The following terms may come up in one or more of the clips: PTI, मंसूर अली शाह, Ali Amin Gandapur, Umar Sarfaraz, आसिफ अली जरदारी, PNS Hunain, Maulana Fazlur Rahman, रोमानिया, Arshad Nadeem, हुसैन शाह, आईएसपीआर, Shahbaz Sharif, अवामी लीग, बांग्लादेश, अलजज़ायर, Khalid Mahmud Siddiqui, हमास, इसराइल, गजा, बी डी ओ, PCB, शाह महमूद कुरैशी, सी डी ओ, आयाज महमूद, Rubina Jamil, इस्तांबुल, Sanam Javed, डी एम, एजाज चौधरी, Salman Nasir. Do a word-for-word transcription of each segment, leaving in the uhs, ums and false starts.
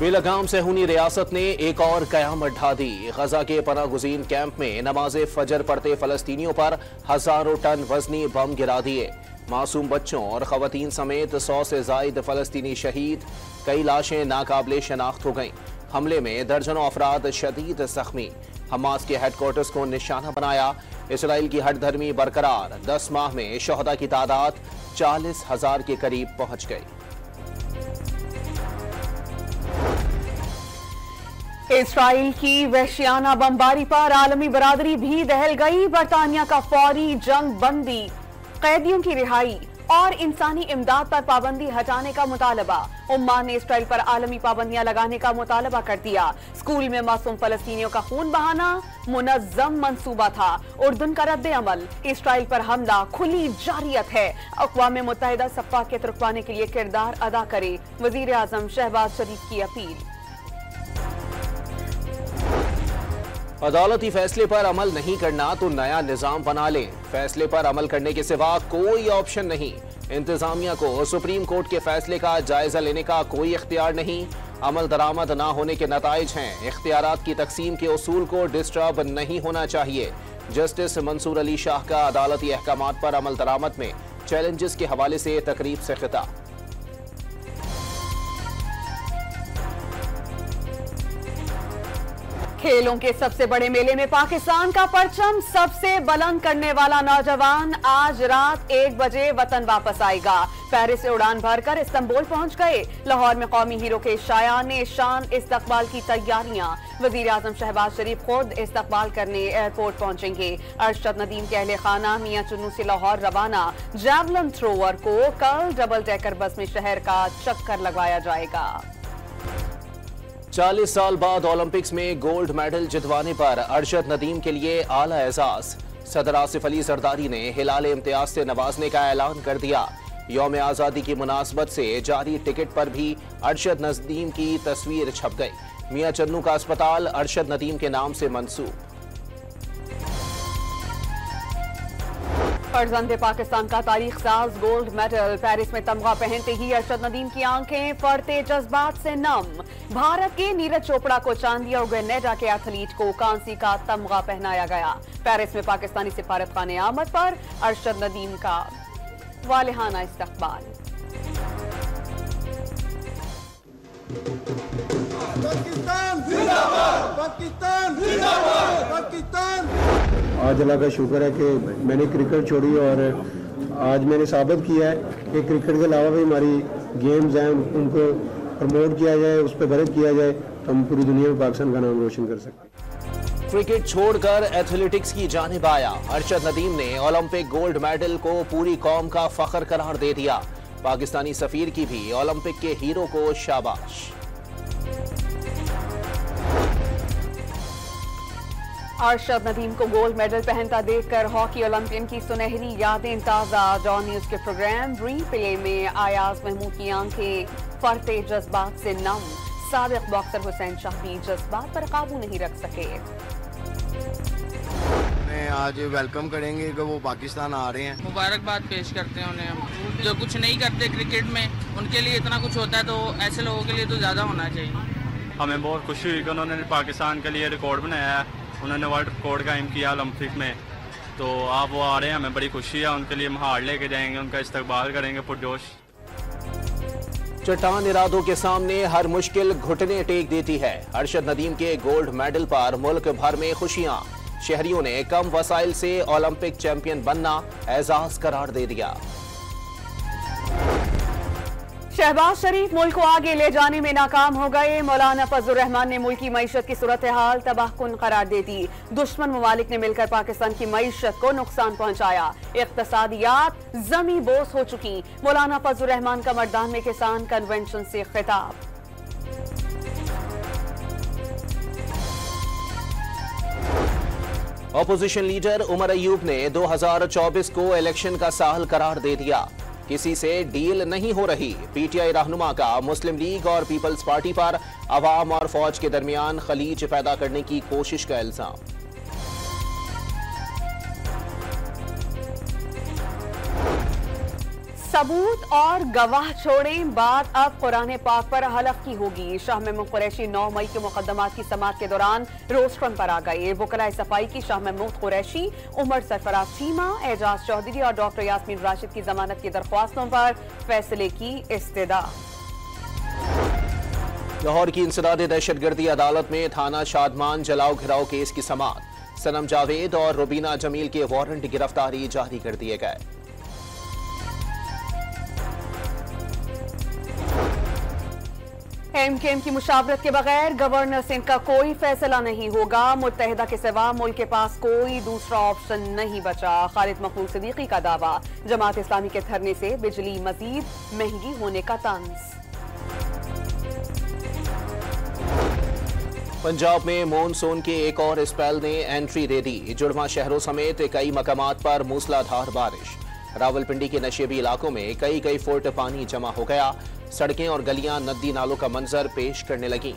बेलगाम से हुनी रियासत ने एक और कयामत ढा दी। गजा के पनागुजीन कैंप में नमाज फजर पढ़ते फलस्तीनियों पर हजारों टन वजनी बम गिरा दिए। मासूम बच्चों और खवातीन समेत सौ से जायद फलस्तीनी शहीद, कई लाशें नाकाबिले शनाख्त हो गईं। हमले में दर्जनों अफराद शदीद जख्मी। हमास के हेडक्वार्टर्स को निशाना बनाया। इसराइल की हठधर्मी बरकरार, दस माह में शहदा की तादाद चालीस हजार के करीब पहुंच गई। इसराइल की वहशियाना बमबारी पर आलमी बरादरी भी दहल गई। बरतानिया का फौरी जंग बंदी, कैदियों की रिहाई और इंसानी इमदाद पर पाबंदी हटाने का मुतालबा। उम्मान ने इसराइल पर आलमी पाबंदियां लगाने का मुतालबा कर दिया। स्कूल में मासूम फलस्तीनियों का खून बहाना मुनज़्ज़म मंसूबा था। उर्दुन का रद्द अमल, इसराइल पर हमला खुली जारियत है। अक़वाम मुत्तहिदा शफ़ाक़ियत रुकवाने के लिए किरदार अदा करे, वज़ीर आज़म शहबाज शरीफ की अपील। अदालती फैसले पर अमल नहीं करना तो नया निज़ाम बना लें, फैसले पर अमल करने के सिवा कोई ऑप्शन नहीं। इंतजामिया को सुप्रीम कोर्ट के फैसले का जायजा लेने का कोई इख्तियार नहीं। अमल दरामद ना होने के नताइज हैं। इख्तियारात की तकसीम के उसूल को डिस्टर्ब नहीं होना चाहिए। जस्टिस मंसूर अली शाह का अदालती अहकाम पर अमल दरामद में चैलेंजेस के हवाले से तकरीब से खिताब। खेलों के सबसे बड़े मेले में पाकिस्तान का परचम सबसे बुलंद करने वाला नौजवान आज रात एक बजे वतन वापस आएगा। पेरिस से उड़ान भरकर इस्तांबुल पहुंच गए। लाहौर में कौमी हीरो के शायाने शान इस्तकबाल की तैयारियां। वजीर आजम शहबाज शरीफ खुद इस्तकबाल करने एयरपोर्ट पहुंचेंगे। अरशद नदीम के अहले खाना मियाँ चुन्नू से लाहौर रवाना। जैवलिन थ्रोअर को कल डबल डेकर बस में शहर का चक्कर लगवाया जाएगा। चालीस साल बाद ओलंपिक्स में गोल्ड मेडल जितवाने पर अरशद नदीम के लिए आला एजाज। सदर आसिफ अली जरदारी ने हिलाल इम्तियाज से नवाजने का ऐलान कर दिया। यौम आज़ादी की मुनासबत से जारी टिकट पर भी अरशद नदीम की तस्वीर छप गई। मियाँ चन्नू का अस्पताल अरशद नदीम के नाम से मंसूब। फर्जंदे पाकिस्तान का तारीख साज गोल्ड मेडल, पेरिस में तमगा पहनते ही अरशद नदीम की आंखें पड़ते जज्बात से नम। भारत के नीरज चोपड़ा को चांदी और ग्रेनेडा के एथलीट को कांसी का तमगा पहनाया गया। पेरिस में पाकिस्तानी सिफारत खाने आमद पर अरशद नदीम का वालिहाना इस्तकबाल। आज अल्लाह का शुक्र है कि मैंने क्रिकेट छोड़ी और आज मैंने साबित किया है कि क्रिकेट के अलावा भी हमारी गेम्स हैं, उनको प्रमोट किया जाए, उस पर गर्व किया जाए तो हम पूरी दुनिया में पाकिस्तान का नाम रोशन कर सकते। क्रिकेट छोड़कर एथलेटिक्स की जानिब आया अरशद नदीम ने ओलंपिक गोल्ड मेडल को पूरी कौम का फख्र करार दे दिया। पाकिस्तानी सफीर की भी ओलंपिक के हीरो को शाबाश। अरशद नदीम को गोल्ड मेडल पहनता देखकर हॉकी ओलंपियन की सुनहरी यादें ताज़ा। जॉन न्यूज़ के प्रोग्राम रीप्ले में आयाज महमूद की आंखें फरते जज्बात से नम। साबिक बॉक्सर हुसैन शाह भी जज्बात पर काबू नहीं रख सके। आज वेलकम करेंगे कि वो पाकिस्तान आ रहे हैं, मुबारकबाद पेश करते हैं उन्हें। हम जो कुछ नहीं करते क्रिकेट में, उनके लिए इतना कुछ होता है तो ऐसे लोगों के लिए तो ज़्यादा होना चाहिए। हमें बहुत खुशी हुई कि उन्होंने पाकिस्तान के लिए रिकॉर्ड बनाया है, उन्होंने वर्ल्ड रिकॉर्ड कायम किया ओलंपिक में। तो आप वो आ रहे हैं, हमें बड़ी खुशी है। उनके लिए हम हार लेके जाएंगे, उनका इस्तकबाल करेंगे पुरजोश। चट्टान इरादों के सामने हर मुश्किल घुटने टेक देती है। अरशद नदीम के गोल्ड मेडल पर मुल्क भर में खुशियां। शहरियों ने कम वसाइल से ओलंपिक चैंपियन बनना एजाज करार दे दिया। शहबाज शरीफ मुल्क को आगे ले जाने में नाकाम हो गए। मौलाना फजलुर रहमान ने मुल्क की मईशत की सूरत हाल तबाहकुन करार दे दी। दुश्मन ममालिक ने मिलकर पाकिस्तान की मईशत को नुकसान पहुंचाया। इकतसादियात जमी बोस हो चुकी। मौलाना फजलुर रहमान का मर्दान में किसान कन्वेंशन से खिताब। अपोजिशन लीडर उमर अयूब ने दो हजार चौबीस को इलेक्शन का साल करार दे दिया। किसी से डील नहीं हो रही। पीटीआई रहनुमा का मुस्लिम लीग और पीपल्स पार्टी पर अवाम और फौज के दरमियान खलीज पैदा करने की कोशिश का इल्जाम। सबूत और गवाह छोड़ें, बात अब कुरान पाक पर हलफ की होगी। शाह महमूद कुरैशी नौ मई के मुकदमात की समाअत के दौरान रोस्ट्रम पर आ गए। वकलाए सफाई की शाह महमूद कुरैशी, उमर सरफराज चीमा, एजाज चौधरी और डॉक्टर यास्मीन राशिद की जमानत की दरख्वास्तों पर फैसले की इस्तदा। लाहौर की इंसदाद दहशतगर्दी अदालत में थाना शादमान जलाओ घिराव केस की समाअत। सनम जावेद और रुबीना जमील के वारंट गिरफ्तारी जारी कर दिए गए। एमक्यूएम की मुशावरत के बगैर गवर्नर सिंध का कोई फैसला नहीं होगा। मुत्तहिदा के सिवा मुल्क के पास कोई दूसरा ऑप्शन नहीं बचा। खालिद महमूद सिद्दीकी का दावा, जमात इस्लामी के धरने से बिजली मजीद महंगी होने का तंज। पंजाब में मॉनसून के एक और स्पेल ने एंट्री दे दी। जुड़वा शहरों समेत कई मकामात पर मूसलाधार बारिश। रावलपिंडी के नशेबी इलाकों में कई कई फुट पानी जमा हो गया। सड़कें और गलियां नदी नालों का मंजर पेश करने लगी।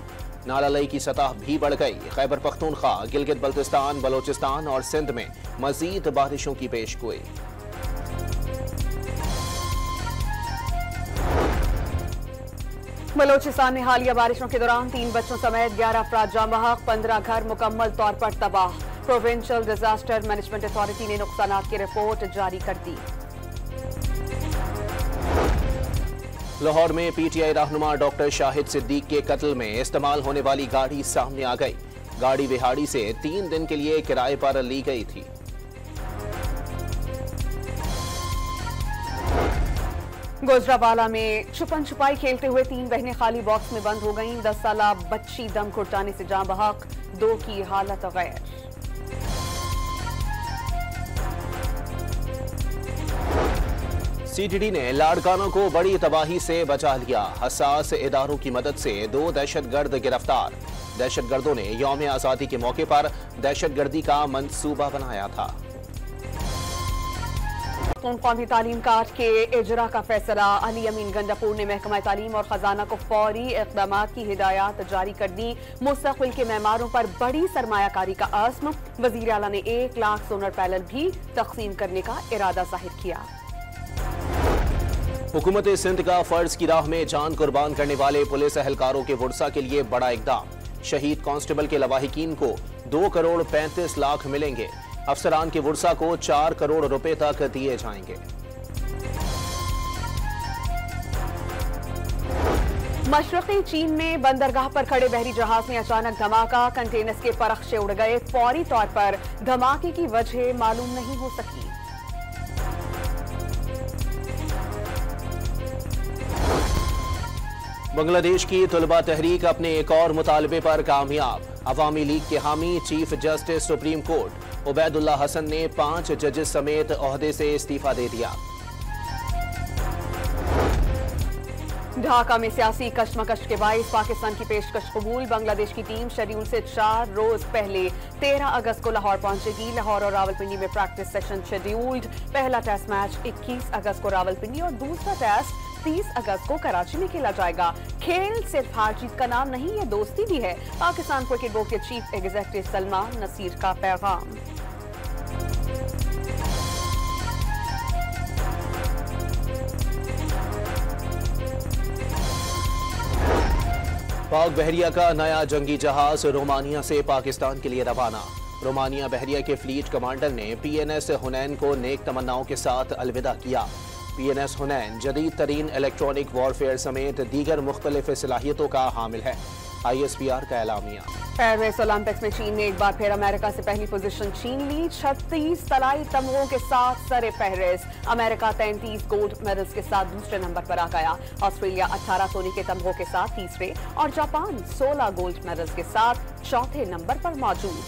नालालई की सतह भी बढ़ गई। खैबर पख्तूनख्वा, गिलगित बल्तिस्तान, बलोचिस्तान और सिंध में मजीद बारिशों की पेशगोई। बलोचिस्तान में हालिया बारिशों के दौरान तीन बच्चों समेत ग्यारह अफराद जाँ बहक, पंद्रह घर मुकम्मल तौर पर तबाह। प्रोविंशियल डिजास्टर मैनेजमेंट अथॉरिटी ने नुकसानात की रिपोर्ट जारी कर दी। लाहौर में पीटीआई रहनुमा डॉक्टर शाहिद सिद्दीकी के कत्ल में इस्तेमाल होने वाली गाड़ी सामने आ गई। गाड़ी विहाड़ी से तीन दिन के लिए किराए पर ली गई थी। गुजरावाला में छुपन छुपाई खेलते हुए तीन बहनें खाली बॉक्स में बंद हो गईं। दस साला बच्ची दम घुटने से जान बहक, दो की हालत गैर। सीटीडी ने लाड़कानों को बड़ी तबाही से बचा लिया। हसास इदारों की मदद से दो दहशतगर्द गिरफ्तार। दहशतगर्दों ने यौम आज़ादी के मौके पर दहशतगर्दी का मंसूबा बनाया था। कौमी तालीम कार्ड के इजरा का फैसला। अली अमीन गंडापुर ने महकमा तालीम और खजाना को फौरी इकदाम की हिदायत जारी कर दी। मुस्तकबिल के मैमारों पर बड़ी सरमायाकारी का आज़म। वज़ीर आला ने एक लाख सोलर पैनल भी तकसीम करने का इरादा जाहिर किया। हुकूमत सिंध का फर्ज की राह में जान कुर्बान करने वाले पुलिस अहलकारों के वर्सा के लिए बड़ा इकदाम। शहीद कांस्टेबल के लवाहिकीन को दो करोड़ पैंतीस लाख मिलेंगे। अफसरान के वर्सा को चार करोड़ रुपए तक दिए जाएंगे। मशरकी चीन में बंदरगाह पर खड़े बहरी जहाज में अचानक धमाका। कंटेनर्स के परखशे उड़ गए। फौरी तौर पर धमाके की वजह मालूम नहीं हो सकी। बांग्लादेश की तुलबा तहरीक अपने एक और मुतालबे पर कामयाब। अवामी लीग के हामी chief justice supreme court Ubaidullah Hasan ने पांच जजेस समेत ओहदे से इस्तीफा दे दिया। ढाका में सियासी कश्मकश के बायस पाकिस्तान की पेशकश कबूल। बांग्लादेश की टीम शेड्यूल से चार रोज पहले तेरह अगस्त को लाहौर पहुंचेगी। लाहौर और रावलपिंडी में प्रैक्टिस सेशन शेड्यूल्ड। पहला टेस्ट मैच इक्कीस अगस्त को रावलपिंडी और दूसरा टेस्ट तीस अगस्त को कराची में खेला जाएगा। खेल सिर्फ हार जीत का नाम नहीं, ये दोस्ती भी है। पाकिस्तान क्रिकेट बोर्ड के चीफ एग्जीक्यूटिव सलमान नसीर का पैगाम। पाक बहरिया का नया जंगी जहाज रोमानिया से पाकिस्तान के लिए रवाना। रोमानिया बहरिया के फ्लीट कमांडर ने पीएनएस हुनैन को नेक तमन्नाओं के साथ अलविदा किया। पीएनएस हुनैन जदीद तरीन इलेक्ट्रॉनिक वॉरफेयर समेत दीगर मुख्तलिफ सलाहियतों का हामिल है। आईएसपीआर का एलामिया। पेरिस ओलंपिक्स में चीन ने एक बार फिर अमेरिका से पहली पोजीशन छीन ली। छत्तीस तलाई तमगों के साथ सरे फहरिस्त। अमेरिका तैंतीस गोल्ड मेडल्स के साथ दूसरे नंबर पर आ गया। ऑस्ट्रेलिया अठारह सोने के तमगों के साथ तीसरे और जापान सोलह गोल्ड मेडल्स के साथ चौथे नंबर पर मौजूद।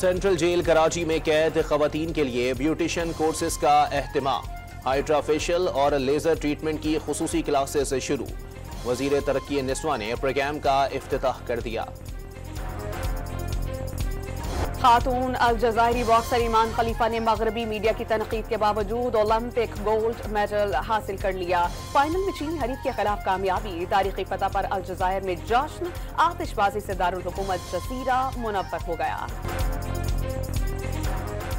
सेंट्रल जेल कराची में कैद खवातीन के लिए ब्यूटिशियन कोर्सेज का एहतिमाम। हाइड्राफेशियल और लेजर ट्रीटमेंट की खुसूसी क्लासेस शुरू। वजीर तरक्की निस्वा ने प्रोग्राम का इफ्तिताह कर दिया। खातून अलजज़ायरी बॉक्सर ईमान खलीफा ने मगरबी मीडिया की तनकीद के बावजूद ओलंपिक गोल्ड मेडल हासिल कर लिया। फाइनल में चीन हरीफ के खिलाफ कामयाबी। तारीखी फतह पर अलजज़ायर में जश्न, आतिशबाजी से दारुल हुकूमत जज़ीरा मुनव्वर हो गया।